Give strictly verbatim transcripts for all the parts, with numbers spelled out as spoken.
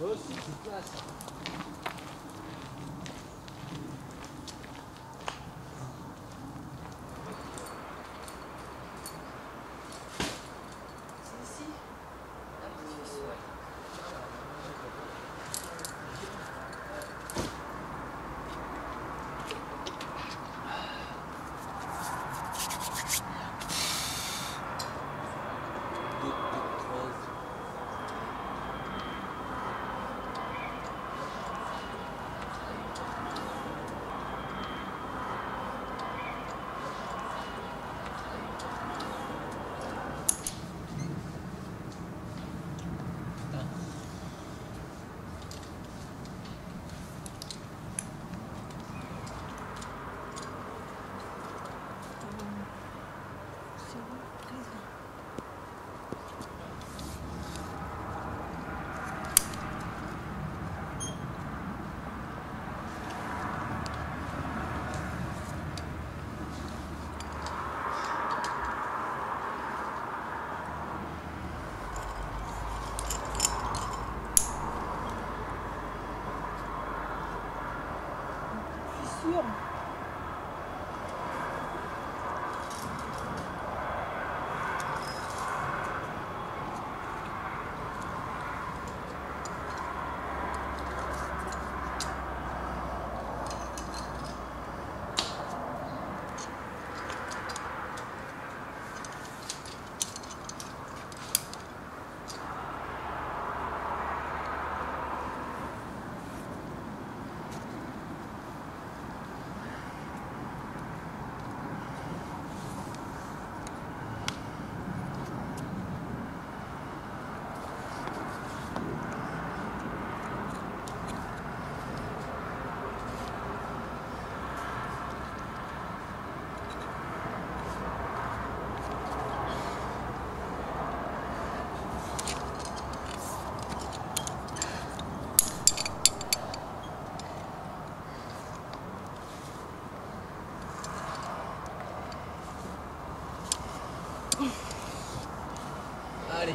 Moi aussi, tu te places. C'est ici. Allez.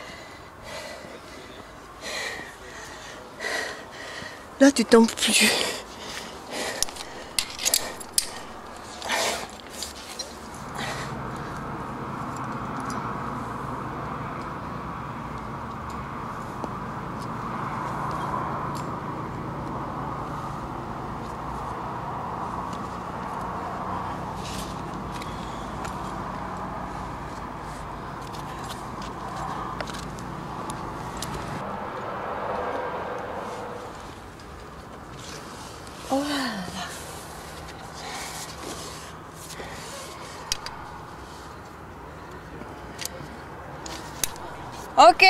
Là, tu tombes plus. Oh là là. Ok.